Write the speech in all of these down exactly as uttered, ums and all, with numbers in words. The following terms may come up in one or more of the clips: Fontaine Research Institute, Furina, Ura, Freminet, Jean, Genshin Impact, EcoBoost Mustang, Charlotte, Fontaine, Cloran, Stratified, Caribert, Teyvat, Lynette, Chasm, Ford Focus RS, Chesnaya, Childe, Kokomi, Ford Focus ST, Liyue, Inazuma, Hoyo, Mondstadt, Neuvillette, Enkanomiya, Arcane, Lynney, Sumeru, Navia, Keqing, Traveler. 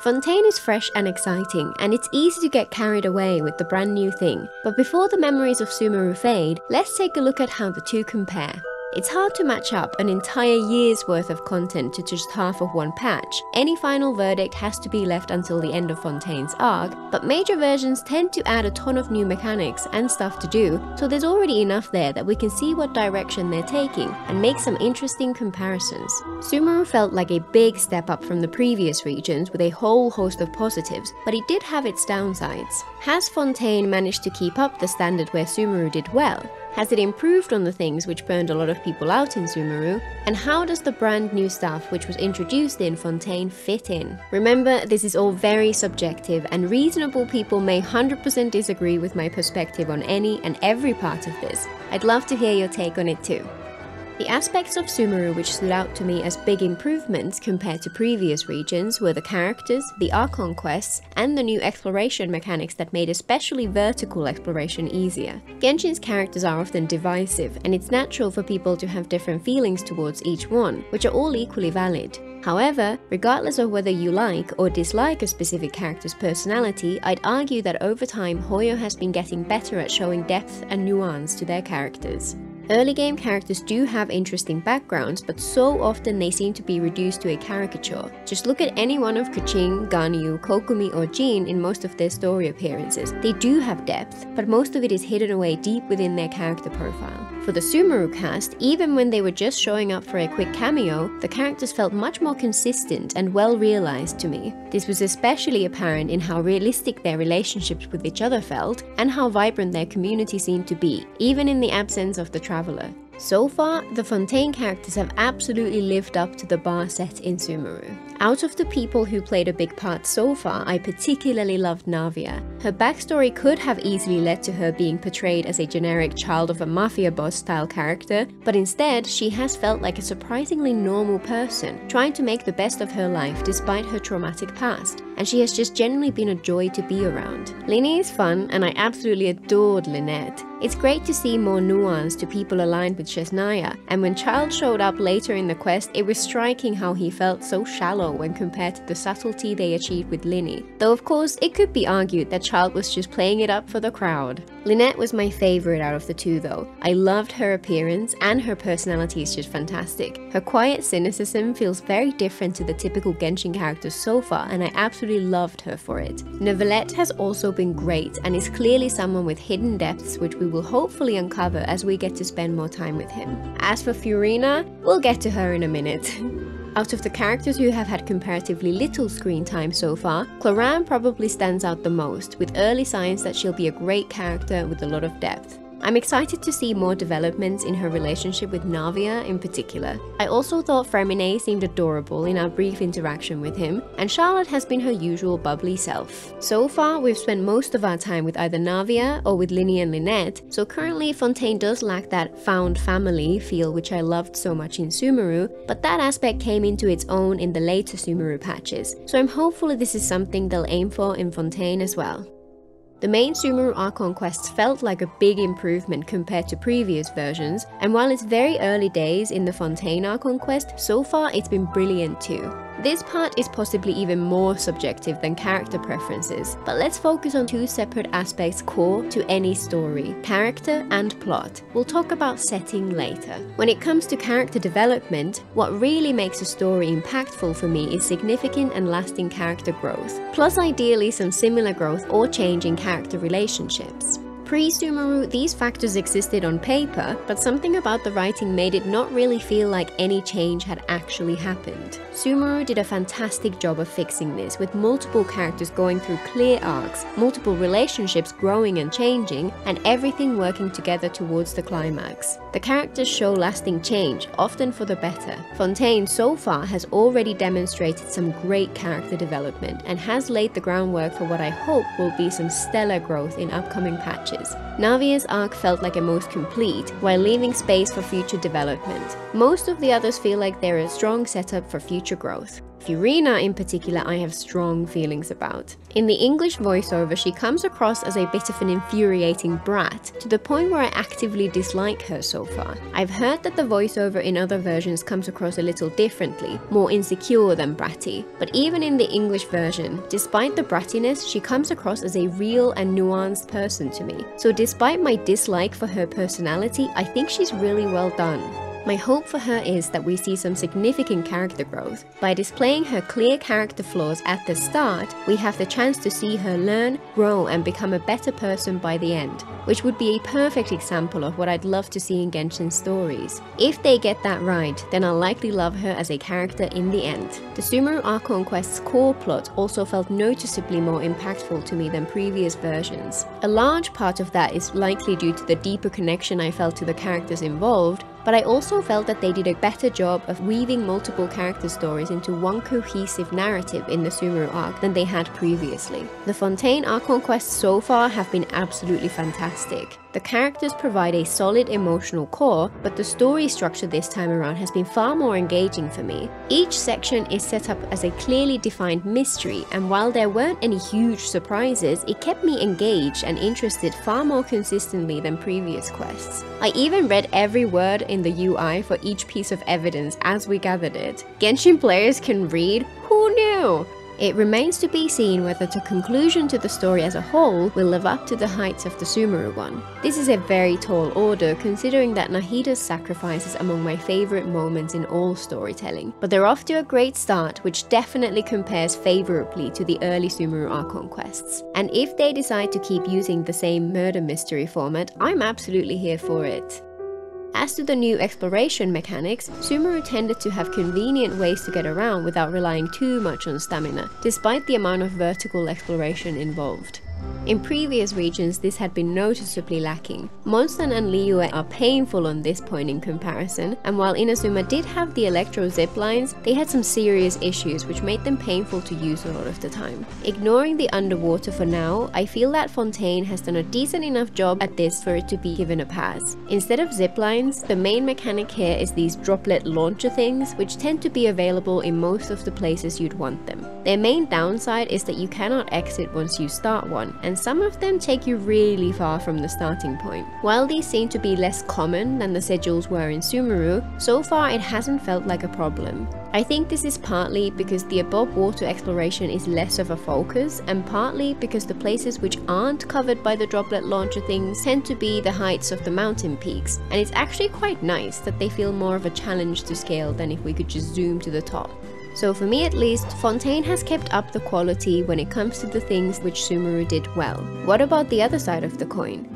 Fontaine is fresh and exciting, and it's easy to get carried away with the brand new thing, but before the memories of Sumeru fade, let's take a look at how the two compare. It's hard to match up an entire year's worth of content to just half of one patch. Any final verdict has to be left until the end of Fontaine's arc, but major versions tend to add a ton of new mechanics and stuff to do, so there's already enough there that we can see what direction they're taking and make some interesting comparisons. Sumeru felt like a big step up from the previous regions with a whole host of positives, but it did have its downsides. Has Fontaine managed to keep up the standard where Sumeru did well? Has it improved on the things which burned a lot of people out in Sumeru? And how does the brand new stuff which was introduced in Fontaine fit in? Remember, this is all very subjective, and reasonable people may one hundred percent disagree with my perspective on any and every part of this. I'd love to hear your take on it too. The aspects of Sumeru which stood out to me as big improvements compared to previous regions were the characters, the Arcane quests, and the new exploration mechanics that made especially vertical exploration easier. Genshin's characters are often divisive, and it's natural for people to have different feelings towards each one, which are all equally valid. However, regardless of whether you like or dislike a specific character's personality, I'd argue that over time Hoyo has been getting better at showing depth and nuance to their characters. Early game characters do have interesting backgrounds, but so often they seem to be reduced to a caricature. Just look at any one of Keqing, Ganyu, Kokomi or Jean in most of their story appearances. They do have depth, but most of it is hidden away deep within their character profile. For the Sumeru cast, even when they were just showing up for a quick cameo, the characters felt much more consistent and well realized to me. This was especially apparent in how realistic their relationships with each other felt, and how vibrant their community seemed to be, even in the absence of the Traveler. So far, the Fontaine characters have absolutely lived up to the bar set in Sumeru. Out of the people who played a big part so far, I particularly loved Navia. Her backstory could have easily led to her being portrayed as a generic child of a mafia boss style character, but instead, she has felt like a surprisingly normal person, trying to make the best of her life despite her traumatic past, and she has just generally been a joy to be around. Lynney is fun, and I absolutely adored Lynette. It's great to see more nuance to people aligned with Chesnaya, and when Childe showed up later in the quest, it was striking how he felt so shallow when compared to the subtlety they achieved with Lynney. Though of course, it could be argued that Childe was just playing it up for the crowd. Lynette was my favorite out of the two though. I loved her appearance, and her personality is just fantastic. Her quiet cynicism feels very different to the typical Genshin characters so far, and I absolutely loved her for it. Neuvillette has also been great, and is clearly someone with hidden depths which we We will hopefully uncover as we get to spend more time with him. As for Furina, we'll get to her in a minute. Out of the characters who have had comparatively little screen time so far, Cloran probably stands out the most, with early signs that she'll be a great character with a lot of depth. I'm excited to see more developments in her relationship with Navia in particular. I also thought Freminet seemed adorable in our brief interaction with him, and Charlotte has been her usual bubbly self. So far, we've spent most of our time with either Navia or with Lynney and Lynette, so currently Fontaine does lack that found family feel which I loved so much in Sumeru, but that aspect came into its own in the later Sumeru patches, so I'm hopeful this is something they'll aim for in Fontaine as well. The main Sumeru Arcane quests felt like a big improvement compared to previous versions, and while it's very early days in the Fontaine Arcane quest, so far it's been brilliant too. This part is possibly even more subjective than character preferences, but let's focus on two separate aspects core to any story: character and plot. We'll talk about setting later. When it comes to character development, what really makes a story impactful for me is significant and lasting character growth, plus ideally some similar growth or change in character relationships. Pre-Sumeru, these factors existed on paper, but something about the writing made it not really feel like any change had actually happened. Sumeru did a fantastic job of fixing this, with multiple characters going through clear arcs, multiple relationships growing and changing, and everything working together towards the climax. The characters show lasting change, often for the better. Fontaine so far has already demonstrated some great character development, and has laid the groundwork for what I hope will be some stellar growth in upcoming patches. Navia's arc felt like a most complete, while leaving space for future development. Most of the others feel like they're a strong setup for future growth. Furina in particular I have strong feelings about. In the English voiceover, she comes across as a bit of an infuriating brat, to the point where I actively dislike her so far. I've heard that the voiceover in other versions comes across a little differently, more insecure than bratty, but even in the English version, despite the brattiness, she comes across as a real and nuanced person to me. So despite my dislike for her personality, I think she's really well done. My hope for her is that we see some significant character growth. By displaying her clear character flaws at the start, we have the chance to see her learn, grow, and become a better person by the end, which would be a perfect example of what I'd love to see in Genshin stories. If they get that right, then I'll likely love her as a character in the end. The Sumeru Arcane Quest's core plot also felt noticeably more impactful to me than previous versions. A large part of that is likely due to the deeper connection I felt to the characters involved, but I also felt that they did a better job of weaving multiple character stories into one cohesive narrative in the Sumeru arc than they had previously. The Fontaine Arcane quests so far have been absolutely fantastic. The characters provide a solid emotional core, but the story structure this time around has been far more engaging for me. Each section is set up as a clearly defined mystery, and while there weren't any huge surprises, it kept me engaged and interested far more consistently than previous quests. I even read every word in the U I for each piece of evidence as we gathered it. Genshin players can read? Who knew? It remains to be seen whether the conclusion to the story as a whole will live up to the heights of the Sumeru one. This is a very tall order, considering that Nahida's sacrifice is among my favourite moments in all storytelling, but they're off to a great start, which definitely compares favourably to the early Sumeru Arcane quests. And if they decide to keep using the same murder mystery format, I'm absolutely here for it. As to the new exploration mechanics, Sumeru tended to have convenient ways to get around without relying too much on stamina, despite the amount of vertical exploration involved. In previous regions, this had been noticeably lacking. Mondstadt and Liyue are painful on this point in comparison, and while Inazuma did have the electro zip lines, they had some serious issues which made them painful to use a lot of the time. Ignoring the underwater for now, I feel that Fontaine has done a decent enough job at this for it to be given a pass. Instead of zip lines, the main mechanic here is these droplet launcher things, which tend to be available in most of the places you'd want them. Their main downside is that you cannot exit once you start one, and some of them take you really far from the starting point. While these seem to be less common than the sigils were in Sumeru, so far it hasn't felt like a problem. I think this is partly because the above water exploration is less of a focus, and partly because the places which aren't covered by the droplet launcher things tend to be the heights of the mountain peaks, and it's actually quite nice that they feel more of a challenge to scale than if we could just zoom to the top. So for me at least, Fontaine has kept up the quality when it comes to the things which Sumeru did well. What about the other side of the coin?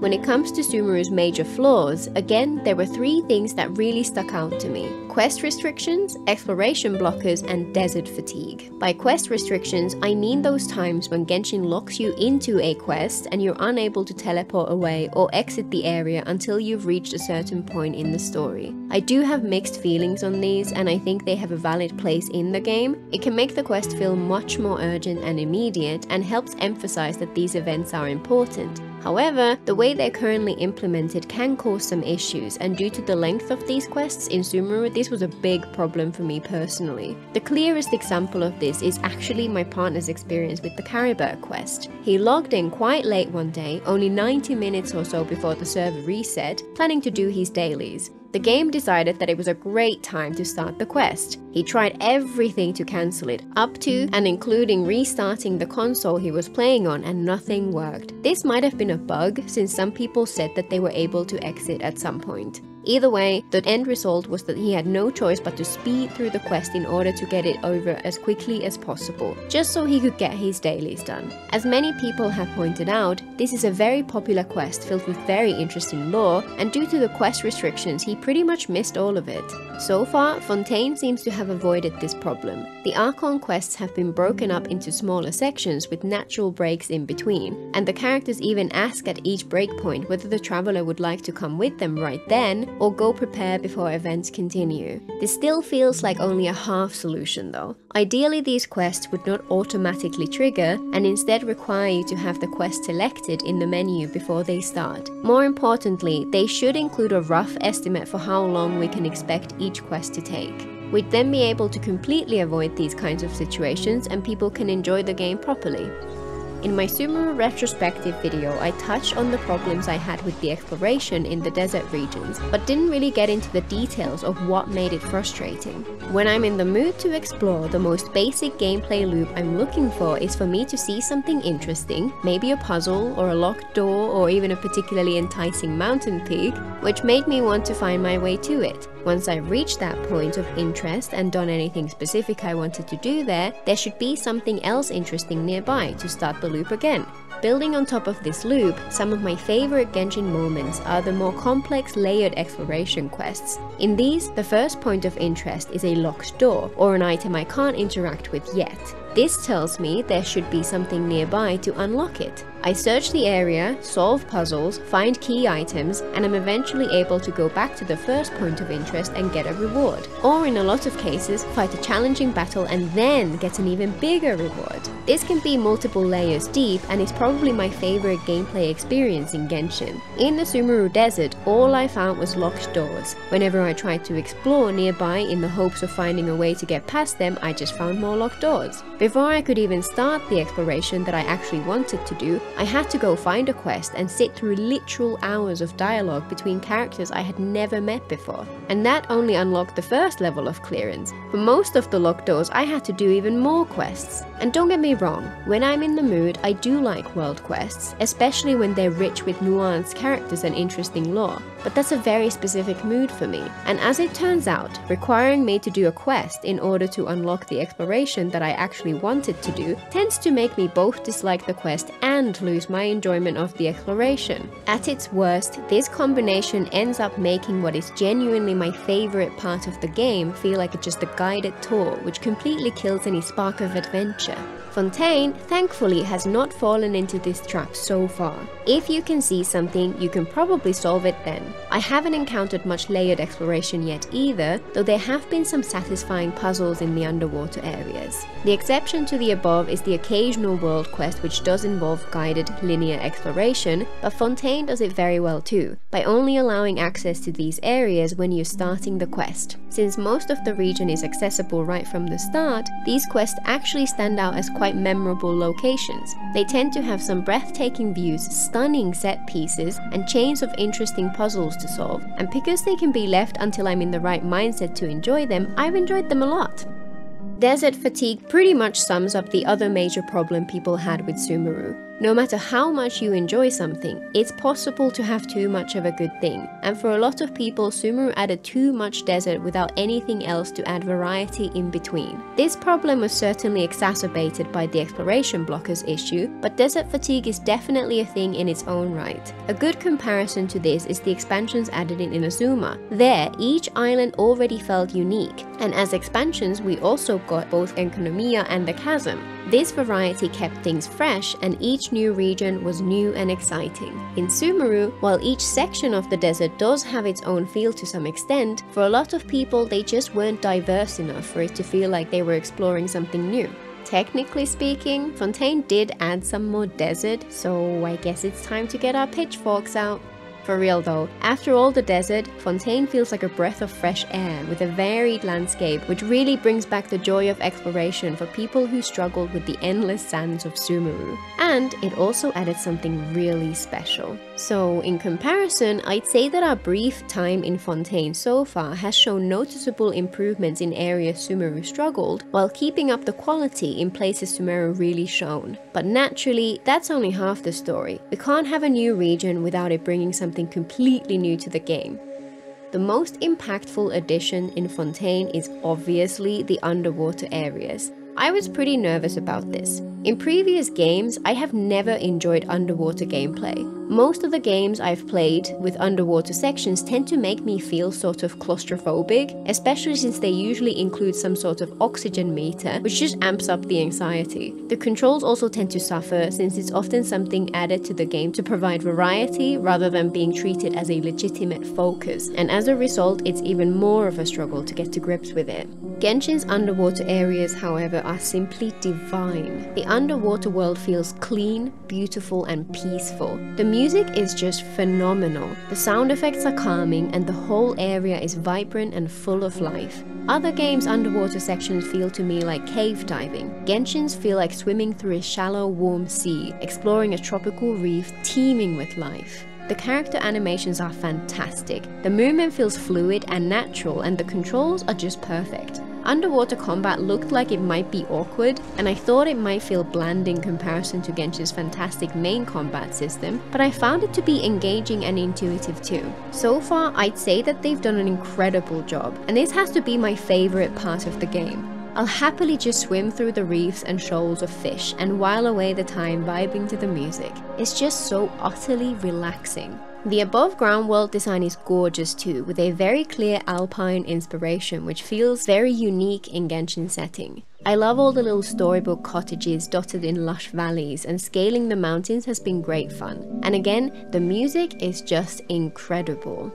When it comes to Sumeru's major flaws, again, there were three things that really stuck out to me. Quest restrictions, exploration blockers, and desert fatigue. By quest restrictions, I mean those times when Genshin locks you into a quest and you're unable to teleport away or exit the area until you've reached a certain point in the story. I do have mixed feelings on these, and I think they have a valid place in the game. It can make the quest feel much more urgent and immediate, and helps emphasize that these events are important. However, the way they're currently implemented can cause some issues, and due to the length of these quests in Sumeru, this was a big problem for me personally. The clearest example of this is actually my partner's experience with the Caribert quest. He logged in quite late one day, only ninety minutes or so before the server reset, planning to do his dailies. The game decided that it was a great time to start the quest. He tried everything to cancel it, up to and including restarting the console he was playing on, and nothing worked. This might have been a bug, since some people said that they were able to exit at some point. Either way, the end result was that he had no choice but to speed through the quest in order to get it over as quickly as possible, just so he could get his dailies done. As many people have pointed out, this is a very popular quest filled with very interesting lore, and due to the quest restrictions, he pretty much missed all of it. So far, Fontaine seems to have avoided this problem. The Arcane quests have been broken up into smaller sections with natural breaks in between, and the characters even ask at each breakpoint whether the Traveler would like to come with them right then, or go prepare before events continue. This still feels like only a half solution though. Ideally, these quests would not automatically trigger, and instead require you to have the quest selected in the menu before they start. More importantly, they should include a rough estimate for how long we can expect each quest to take. We'd then be able to completely avoid these kinds of situations and people can enjoy the game properly. In my Sumeru retrospective video, I touched on the problems I had with the exploration in the desert regions, but didn't really get into the details of what made it frustrating. When I'm in the mood to explore, the most basic gameplay loop I'm looking for is for me to see something interesting, maybe a puzzle, or a locked door, or even a particularly enticing mountain peak, which made me want to find my way to it. Once I've reached that point of interest and done anything specific I wanted to do there, there should be something else interesting nearby to start the loop again. Building on top of this loop, some of my favorite Genshin moments are the more complex layered exploration quests. In these, the first point of interest is a locked door, or an item I can't interact with yet. This tells me there should be something nearby to unlock it. I search the area, solve puzzles, find key items, and I'm eventually able to go back to the first point of interest and get a reward. Or in a lot of cases, fight a challenging battle and then get an even bigger reward. This can be multiple layers deep and is probably my favorite gameplay experience in Genshin. In the Sumeru Desert, all I found was locked doors. Whenever I tried to explore nearby in the hopes of finding a way to get past them, I just found more locked doors. Before I could even start the exploration that I actually wanted to do, I had to go find a quest and sit through literal hours of dialogue between characters I had never met before. And that only unlocked the first level of clearance. For most of the locked doors, I had to do even more quests. And don't get me wrong, when I'm in the mood, I do like world quests, especially when they're rich with nuanced characters and interesting lore. But that's a very specific mood for me. And as it turns out, requiring me to do a quest in order to unlock the exploration that I actually wanted to do tends to make me both dislike the quest and lose my enjoyment of the exploration. At its worst, this combination ends up making what is genuinely my favorite part of the game feel like just a guided tour, which completely kills any spark of adventure. Fontaine, thankfully, has not fallen into this trap so far. If you can see something, you can probably solve it then. I haven't encountered much layered exploration yet either, though there have been some satisfying puzzles in the underwater areas. The exception to the above is the occasional world quest, which does involve guided, linear exploration, but Fontaine does it very well too, by only allowing access to these areas when you're starting the quest. Since most of the region is accessible right from the start, these quests actually stand out as quite memorable locations. They tend to have some breathtaking views, stunning set pieces, and chains of interesting puzzles to solve, and because they can be left until I'm in the right mindset to enjoy them, I've enjoyed them a lot. Desert fatigue pretty much sums up the other major problem people had with Sumeru. No matter how much you enjoy something, it's possible to have too much of a good thing, and for a lot of people, Sumeru added too much desert without anything else to add variety in between. This problem was certainly exacerbated by the exploration blockers issue, but desert fatigue is definitely a thing in its own right. A good comparison to this is the expansions added in Inazuma. There, each island already felt unique, and as expansions we also got both Enkanomiya and the Chasm. This variety kept things fresh, and each new region was new and exciting. In Sumeru, while each section of the desert does have its own feel to some extent, for a lot of people they just weren't diverse enough for it to feel like they were exploring something new. Technically speaking, Fontaine did add some more desert, so I guess it's time to get our pitchforks out. For real though, after all the desert, Fontaine feels like a breath of fresh air with a varied landscape, which really brings back the joy of exploration for people who struggled with the endless sands of Sumeru. And it also added something really special. So in comparison, I'd say that our brief time in Fontaine so far has shown noticeable improvements in areas Sumeru struggled, while keeping up the quality in places Sumeru really shone. But naturally, that's only half the story. We can't have a new region without it bringing something completely new to the game. The most impactful addition in Fontaine is obviously the underwater areas. I was pretty nervous about this. In previous games, I have never enjoyed underwater gameplay. Most of the games I've played with underwater sections tend to make me feel sort of claustrophobic, especially since they usually include some sort of oxygen meter, which just amps up the anxiety. The controls also tend to suffer, since it's often something added to the game to provide variety rather than being treated as a legitimate focus, and as a result, it's even more of a struggle to get to grips with it. Genshin's underwater areas, however, are simply divine. The underwater world feels clean, beautiful and peaceful. The music is just phenomenal. The sound effects are calming and the whole area is vibrant and full of life. Other games' underwater sections feel to me like cave diving. Genshin's feel like swimming through a shallow, warm sea, exploring a tropical reef teeming with life. The character animations are fantastic, the movement feels fluid and natural, and the controls are just perfect. Underwater combat looked like it might be awkward, and I thought it might feel bland in comparison to Genshin's fantastic main combat system, but I found it to be engaging and intuitive too. So far, I'd say that they've done an incredible job, and this has to be my favourite part of the game. I'll happily just swim through the reefs and shoals of fish and while away the time vibing to the music. It's just so utterly relaxing. The above ground world design is gorgeous too, with a very clear alpine inspiration which feels very unique in Genshin's setting. I love all the little storybook cottages dotted in lush valleys, and scaling the mountains has been great fun. And again, the music is just incredible.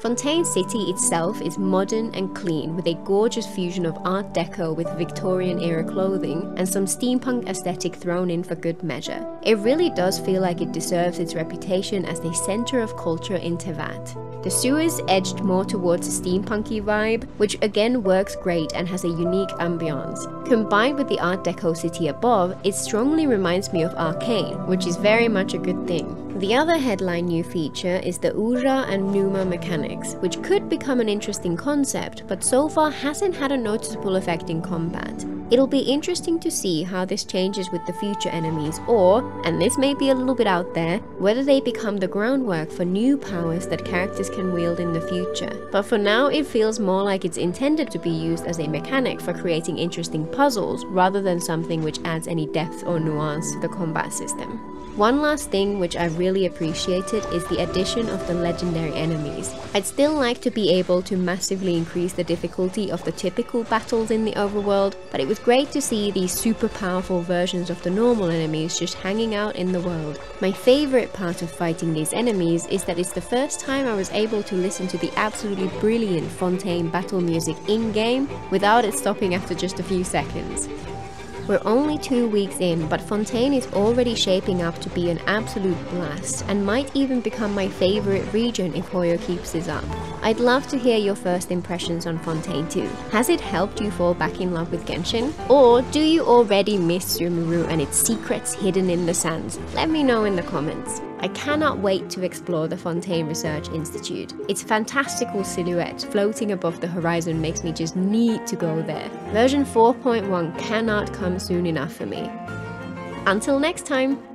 Fontaine City itself is modern and clean, with a gorgeous fusion of Art Deco with Victorian-era clothing and some steampunk aesthetic thrown in for good measure. It really does feel like it deserves its reputation as the centre of culture in Teyvat. The sewers edged more towards a steampunky vibe, which again works great and has a unique ambiance. Combined with the Art Deco city above, it strongly reminds me of Arcane, which is very much a good thing. The other headline new feature is the Ura and Numa mechanics, which could become an interesting concept, but so far hasn't had a noticeable effect in combat. It'll be interesting to see how this changes with the future enemies, or, and this may be a little bit out there, whether they become the groundwork for new powers that characters can wield in the future. But for now, it feels more like it's intended to be used as a mechanic for creating interesting puzzles, rather than something which adds any depth or nuance to the combat system. One last thing which I really appreciated is the addition of the legendary enemies. I'd still like to be able to massively increase the difficulty of the typical battles in the overworld, but it was great to see these super powerful versions of the normal enemies just hanging out in the world. My favourite part of fighting these enemies is that it's the first time I was able to listen to the absolutely brilliant Fontaine battle music in-game without it stopping after just a few seconds. We're only two weeks in, but Fontaine is already shaping up to be an absolute blast, and might even become my favourite region if Hoyo keeps this up. I'd love to hear your first impressions on Fontaine too. Has it helped you fall back in love with Genshin? Or do you already miss Sumeru and its secrets hidden in the sands? Let me know in the comments. I cannot wait to explore the Fontaine Research Institute. Its fantastical silhouette floating above the horizon makes me just need to go there. Version four point one cannot come soon enough for me. Until next time!